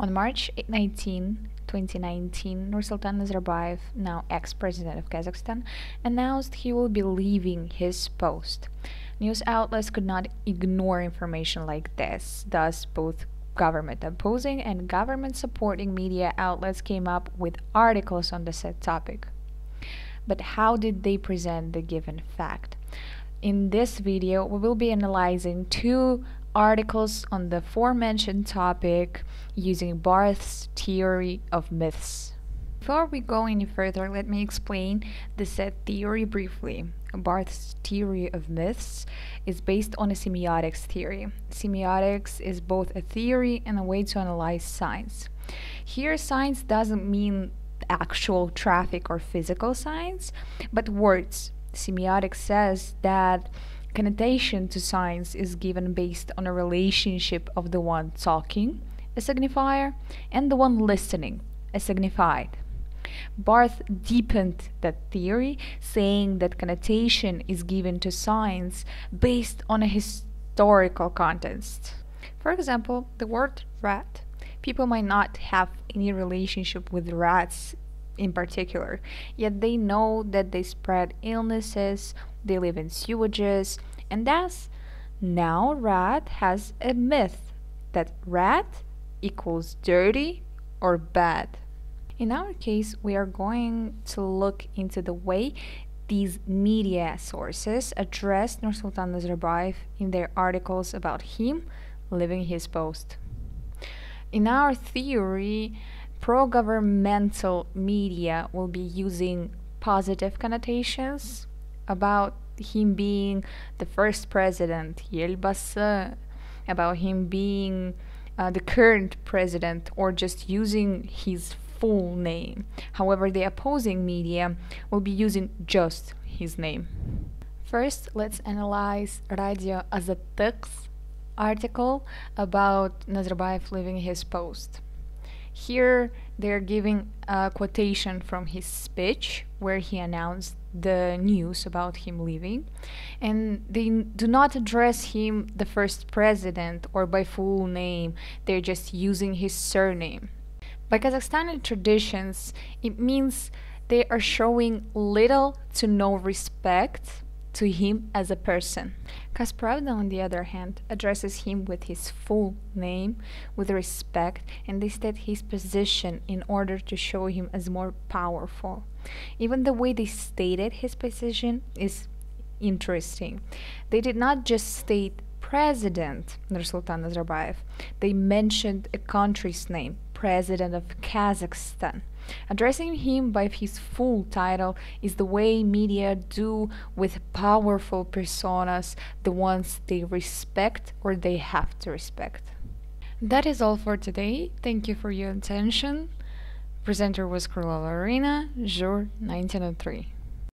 On March 19, 2019, Nursultan Nazarbayev, now ex-president of Kazakhstan, announced he will be leaving his post. News outlets could not ignore information like this, thus both government opposing and government supporting media outlets came up with articles on the said topic. But how did they present the given fact? In this video, we will be analyzing two articles on the aforementioned topic using Barthes' theory of myths. Before we go any further, let me explain the said theory briefly. Barthes' theory of myths is based on a semiotics theory. Semiotics is both a theory and a way to analyze science. Here, science doesn't mean actual traffic or physical science, but words. Semiotics says that connotation to science is given based on a relationship of the one talking, a signifier, and the one listening, a signified. Barthes deepened that theory, saying that connotation is given to science based on a historical context. For example, the word rat. People might not have any relationship with rats in particular, yet they know that they spread illnesses, they live in sewages, and thus now rat has a myth that rat equals dirty or bad. In our case, we are going to look into the way these media sources addressed Nursultan Nazarbayev in their articles about him leaving his post. In our theory, pro-governmental media will be using positive connotations about him being the first president, Yelbasy, about him being the current president, or just using his full name. However, the opposing media will be using just his name. First, let's analyze Radio Azatyk's article about Nazarbayev leaving his post. Here they're giving a quotation from his speech where he announced the news about him leaving, and they do not address him the first president or by full name, they're just using his surname. By Kazakhstani traditions, it means they are showing little to no respect to him as a person. Kaspravda, on the other hand, addresses him with his full name, with respect, and they state his position in order to show him as more powerful. Even the way they stated his position is interesting. They did not just state President Nursultan Nazarbayev, they mentioned a country's name, President of Kazakhstan. Addressing him by his full title is the way media do with powerful personas, the ones they respect or they have to respect. That is all for today. Thank you for your attention. Presenter was Corlava Arena, Jour 1903.